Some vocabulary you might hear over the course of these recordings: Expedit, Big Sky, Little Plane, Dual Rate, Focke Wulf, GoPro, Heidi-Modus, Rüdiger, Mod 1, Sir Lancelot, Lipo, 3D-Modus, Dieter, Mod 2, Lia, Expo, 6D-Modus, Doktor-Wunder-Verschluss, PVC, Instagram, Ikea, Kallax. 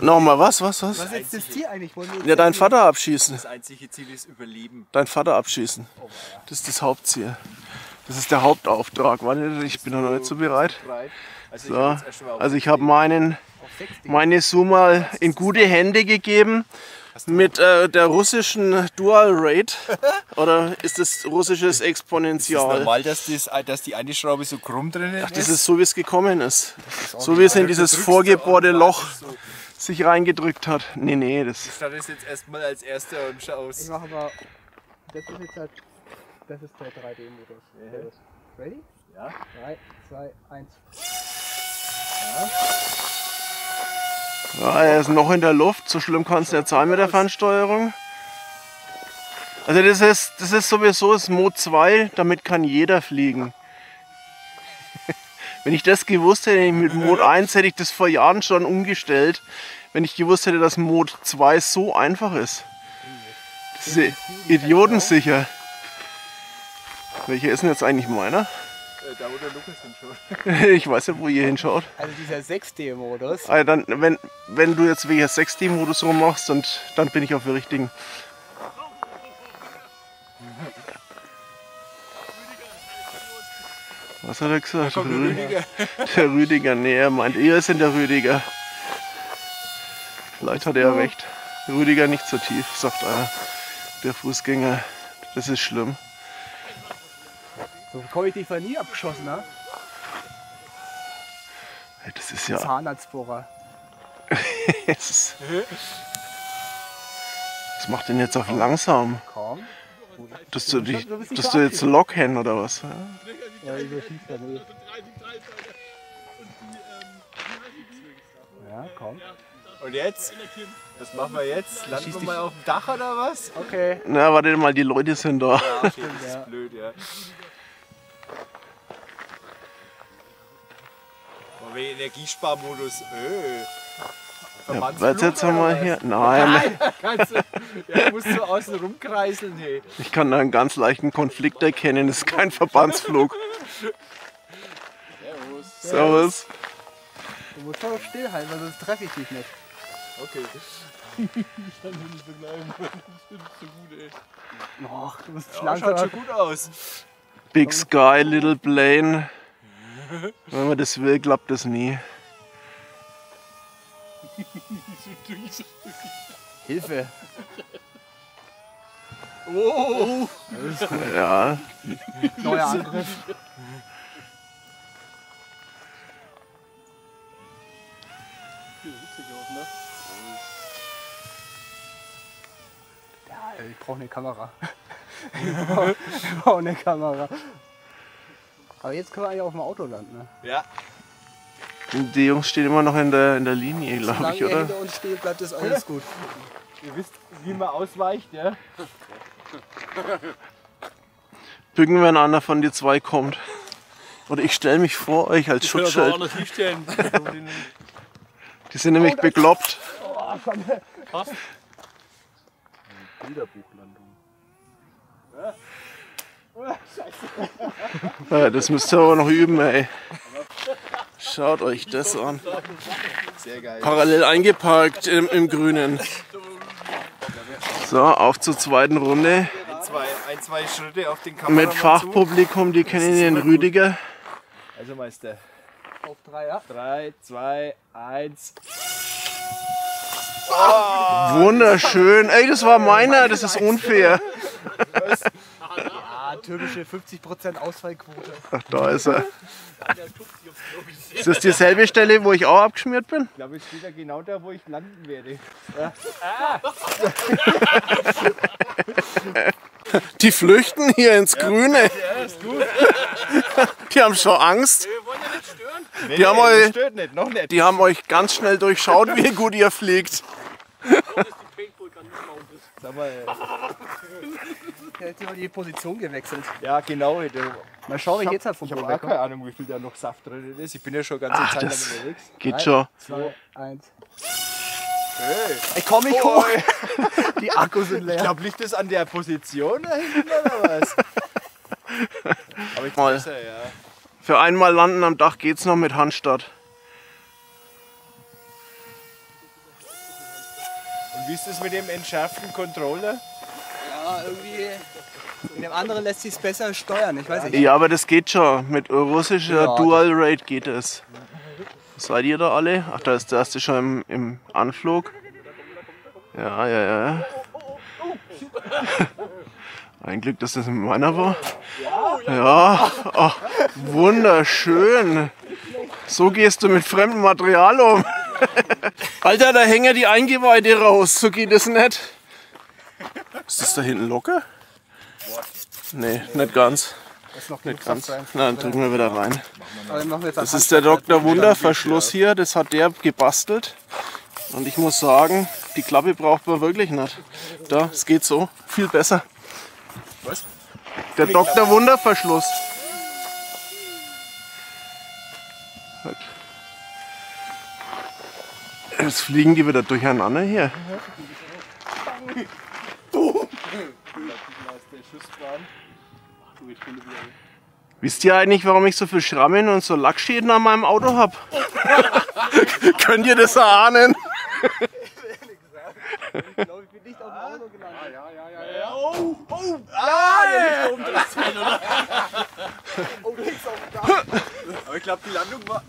Nochmal, was? Was ist das Ziel eigentlich? Ja, deinen Vater abschießen. Das einzige Ziel ist Überleben. Deinen Vater abschießen. Das ist das Hauptziel. Das ist der Hauptauftrag. Warte, ich bin noch nicht so bereit. So. Also ich habe meine Sumal in gute Hände gegeben. Mit der russischen Dual Rate oder ist das russisches Exponential? Ist das normal, dass die eine Schraube so krumm drin ist? Ach, das ist so, wie es gekommen ist. So wie es in dieses vorgebohrte Loch sich reingedrückt hat. Nee, nee, das... Ich starte es jetzt erstmal als erster und schau aus. Ich mache aber... Das ist jetzt halt... Das ist der 3D-Modus. Yeah. Ready? Ja. 3, 2, 1. Ja. Ja, er ist noch in der Luft, so schlimm kann es nicht sein mit der Fernsteuerung. Also das ist sowieso das Mod 2, damit kann jeder fliegen. Wenn ich das gewusst hätte, mit Mod 1 hätte ich das vor Jahren schon umgestellt, wenn ich gewusst hätte, dass Mod 2 so einfach ist. Das ist idiotensicher. Welcher ist denn jetzt eigentlich meiner? Da wo der Lukas hinschaut. Ich weiß ja, wo ihr hinschaut. Also dieser 6D-Modus. Also dann, wenn du jetzt wegen 6D-Modus rummachst, dann bin ich auf dem richtigen. Was hat er gesagt? Der Rüdiger. Der Rüdiger, nee, er meint, ihr seid der Rüdiger. Vielleicht hat er recht. Rüdiger nicht so tief, sagt einer. Der Fußgänger, das ist schlimm. So komme ich dich war nie abgeschossen, ne? Das ist ja... Zahnarztbohrer. Was macht denn jetzt auf langsam? Komm. Dass du jetzt Lockhen oder was? Ja, ich überschieße da nicht. Ja, komm. Und jetzt? Was machen wir jetzt? Landen wir mal auf dem Dach oder was? Okay. Na, warte mal, die Leute sind da. Ja, stimmt, das ist blöd, ja. Energiesparmodus. Ja, was jetzt einmal hier? Nein. Kannst du, ja, musst du außen rumkreiseln. Hey. Ich kann da einen ganz leichten Konflikt erkennen. Das ist kein Verbandsflug. Servus. Servus. Du musst doch stillhalten, weil sonst treffe ich dich nicht. Okay. Ich kann mich nicht begleiten. Das ist so gut, ey. Ach, du bist ja, schaut schon gut aus. Big Sky, Little Plane. Wenn man das will, klappt das nie. Hilfe! Oh! Ja. Neuer Angriff. Ich brauche eine Kamera. Ich brauche eine Kamera. Aber jetzt können wir eigentlich auf dem Auto landen, ne? Ja. Die Jungs stehen immer noch in der Linie, glaube ich, oder? Solange ihr hinter uns steht, bleibt das alles gut. Ihr wisst, wie man ausweicht, ja? Bücken, wenn einer von dir zwei kommt. Oder ich stelle mich vor euch als Schutzschild. Ich will das nicht stellen. Die sind nämlich bekloppt. Oh, komm. Passt. Bilderbuchlandung. Ja. Ja, das müsst ihr aber noch üben, ey. Schaut euch das an. Sehr geil. Parallel eingeparkt im Grünen. So, auf zur zweiten Runde. Ein, zwei Schritte auf den Kameramann. Mit Fachpublikum, die kennen den Rüdiger. Also Meister. Auf 3, ja? 3, 2, 1. Wunderschön. Ey, das war meiner, das ist unfair. Türkische 50% Ausfallquote. Ach, da ist er. Ist das dieselbe Stelle, wo ich auch abgeschmiert bin? Ich glaube, es steht ja genau da, wo ich landen werde. Ja. Ah. Die flüchten hier ins Grüne. Ja, ist gut. Die haben schon Angst. Wir wollen ja nicht stören. Nee, das stört nicht, noch nicht. Die haben euch ganz schnell durchschaut, wie gut ihr fliegt. Sag mal, der hat immer die Position gewechselt. Ja, genau. Mal schauen, wie ich jetzt halt vom Boden wegkomme. Ich habe keine Ahnung, wie viel da noch Saft drin ist. Ich bin ja schon ganz Zeit lang unterwegs. Geht schon. 2, 1. Hey. Ich komme nicht hoch. Die Akkus sind leer. Ich glaube, liegt das an der Position da hinten oder was? Aber ich glaube, ja. Für einmal landen am Dach geht's noch mit Handstart. Und wie ist das mit dem entschärften Controller? Ja, irgendwie. Mit dem anderen lässt sich es besser steuern, ich weiß nicht. Ja, aber das geht schon. Mit russischer ja, Dual Rate geht es. Seid ihr da alle? Ach, da ist der erste schon im Anflug. Ja, ja, ja. Ein Glück, dass das in meiner war. Ja, oh, wunderschön. So gehst du mit fremdem Material um. Alter, da hängen ja die Eingeweide raus. So geht das nicht. Ist das da hinten locker? Nee, nicht ganz. Nicht ganz. Nein, drücken wir wieder rein. Das ist der Doktor-Wunder-Verschluss hier. Das hat der gebastelt. Und ich muss sagen, die Klappe braucht man wirklich nicht. Da, es geht so. Viel besser. Was? Der Doktor-Wunder-Verschluss. Jetzt fliegen die wieder durcheinander hier. Wisst ihr eigentlich, warum ich so viel Schrammen und so Lackschäden an meinem Auto habe? Könnt ihr das erahnen? Ich glaube, ich bin nicht auf dem Auto gelandet. Ah, ja, ja, ja, ja. Oh, oh! Ah, der liegt oben drin, oder? Oh, der liegt auf dem Dach. Aber ich glaube, die Landung war...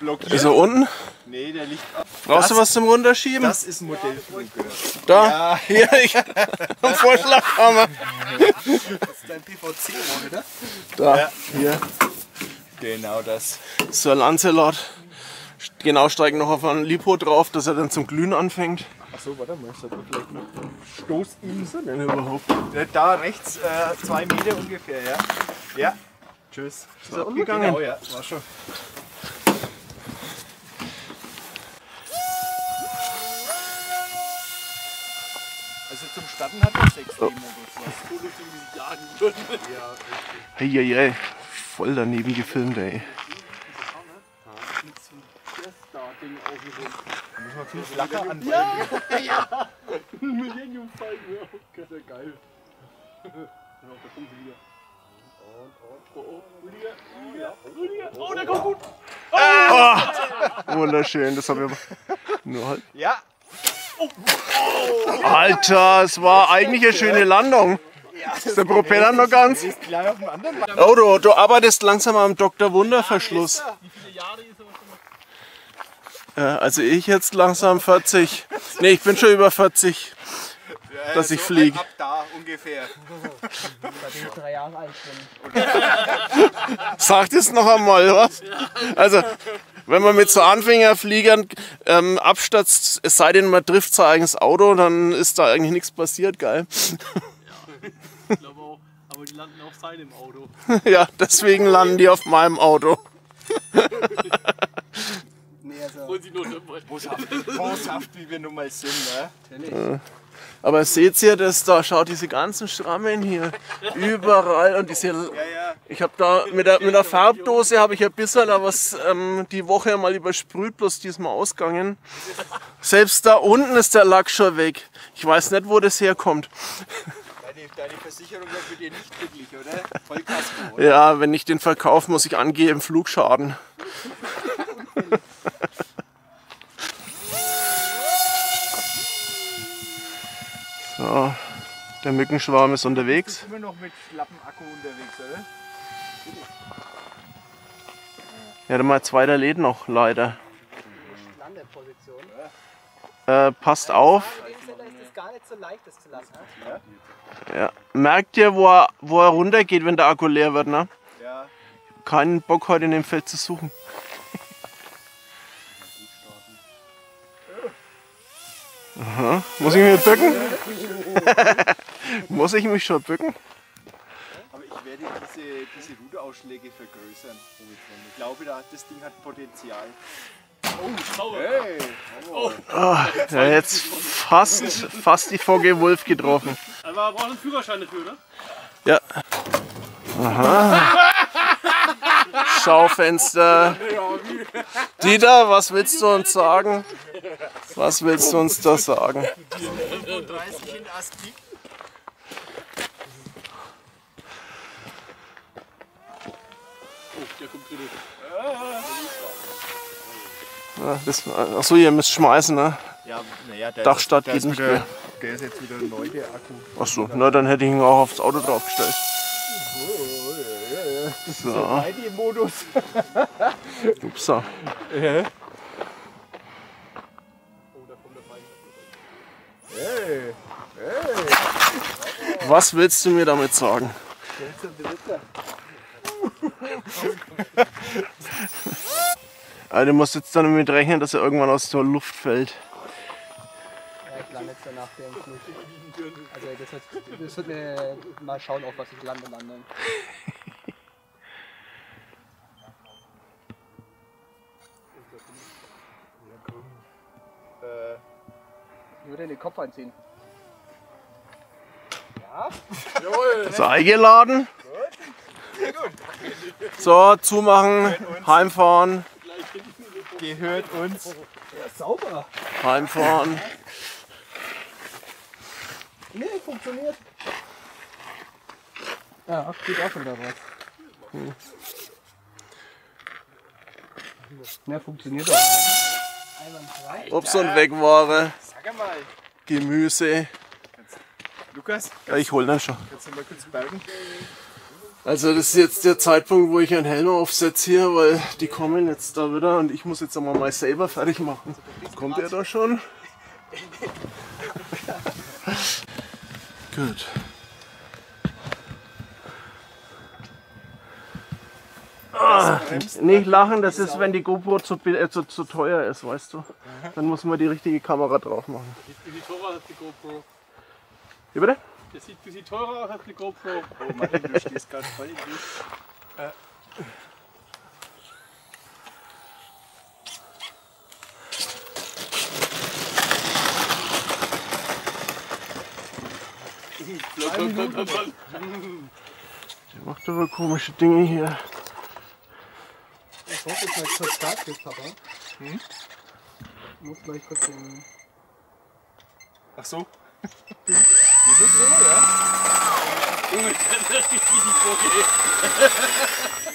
blockiert. Ist er unten? Nee, der liegt ab. Brauchst du was zum Runterschieben? Das ist ein Modellflug. Da? Ja, hier, ich am Vorschlaghammer. Das ist dein PVC, oder? Da, ja. Hier. Genau das. Sir Lancelot. Genau, steigen noch auf einen Lipo drauf, dass er dann zum Glühen anfängt. Achso, warte mal, ich sollte vielleicht noch. Stoßinsel denn überhaupt? Da rechts, 2 Meter ungefähr, ja. Ja. Tschüss. Ist er umgegangen? Genau, ja, war schon. Also zum Starten hat er 6D-Modus. Ja, hey, hey, hey. Voll daneben gefilmt, ey. Da muss man viel Flacker anbringen. Ja! Ja! Ein Millennium-Falken, ja, das ist ja geil. Und da kommt Rüdiger. Rüdiger! Oh, der kommt gut! Oh. Oh. Wunderschön, das haben wir nur halt. Ja! Oh. Oh. Alter, es war eigentlich eine schöne Landung. Ja, ist der Propeller noch ganz? Oh, du arbeitest langsam am Doktor-Wunder-Verschluss. Wie viele Jahre ist er? Also ich jetzt langsam 40. Ne, ich bin schon über 40, ja, dass ich so fliege. Ab da ungefähr. Seitdem ich 3 Jahre alt bin. Sagt es noch einmal, was? Also, wenn man mit so Anfängerfliegern abstürzt, es sei denn, man trifft sein eigenes Auto, dann ist da eigentlich nichts passiert, geil. Ja, ich glaube auch. Aber die landen auf seinem Auto. Ja, deswegen landen die auf meinem Auto. Boshaft, wie wir nun mal sind, ne? Aber seht ihr das da? Schaut diese ganzen Schrammen hier. Überall. Und diese, ich habe da mit der Farbdose habe ich ein bisschen was die Woche mal übersprüht, bloß diesmal ausgegangen. Selbst da unten ist der Lack schon weg. Ich weiß nicht, wo das herkommt. Deine Versicherung wird mit dir nicht glücklich, oder? Vollkasko, oder? Ja, wenn ich den verkaufe, muss ich angeben Flugschaden. So, der Mückenschwarm ist unterwegs. Du bist immer noch mit schlappen Akku unterwegs, oder? Ja, dann mal 2 der Läden noch, leider. Passt auf. Ja. Merkt ihr, wo er runtergeht, wenn der Akku leer wird, ne? Ja. Keinen Bock heute in dem Feld zu suchen. Aha. Muss ich mich bücken? Muss ich mich schon bücken? Aber ich werde diese Ruderausschläge vergrößern. Ich glaube, das Ding hat Potenzial. Oh, hey. Oh. Oh, ja, jetzt fast die Focke Wulf getroffen. Aber man braucht einen Führerschein dafür, oder? Ja. Aha. Schaufenster. Dieter, was willst du uns sagen? Was willst du uns da sagen? Achso, ihr müsst schmeißen, ne? Ja, naja, Dachstadt geht nicht mehr. Der ist jetzt wieder neu, der Akku. Achso, na dann hätte ich ihn auch aufs Auto draufgestellt. Das ist der Heidi-Modus. Upsa. Hey, hey. Was willst du mir damit sagen? Also, du musst jetzt dann damit rechnen, dass er irgendwann aus der Luft fällt. Ja, ich lande jetzt danach der Flug. Also das wird mir mal schauen, auf was ich lande dann. Ich würde den Kopf einziehen. Ja? Jawohl! Das Ei geladen. Gut. Sehr gut. So, zumachen, heimfahren. Gehört uns. Ja, sauber. Heimfahren. Nee, funktioniert. Ja, geht auch wieder was. Hm. Ja, funktioniert auch. Obst und Wegware. Sag mal. Gemüse. Lukas? Ja, ich hol dann schon. Kannst du mal kurz bergen? Also das ist jetzt der Zeitpunkt, wo ich einen Helm aufsetze hier, weil die kommen jetzt da wieder und ich muss jetzt einmal mal selber fertig machen. Kommt er da schon? Gut. Ah, nicht lachen, das ist, wenn die GoPro zu teuer ist, weißt du. Dann muss man die richtige Kamera drauf machen. Das sieht teurer als die GoPro. Wie bitte? Das sieht teurer aus als die GoPro. Oh Mann, du stehst ganz voll in die. Der macht aber komische Dinge hier. Ich hoffe, dass du stark bist, Papa. Hm? Ich muss gleich kurz den... Ach so? Die bist du, ja? Gut, dann lass ich die Vorgehen.